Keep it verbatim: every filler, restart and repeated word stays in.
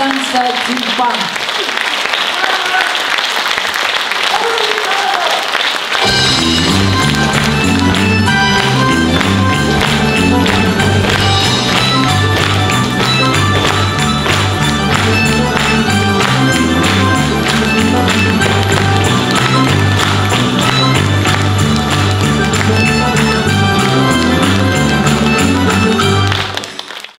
танца «Тюльпан».